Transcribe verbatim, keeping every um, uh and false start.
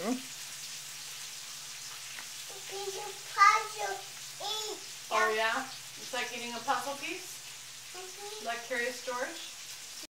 Come on. It's a puzzle piece. Oh yeah? It's like eating a puzzle piece? Mm-hmm. Like Curious George?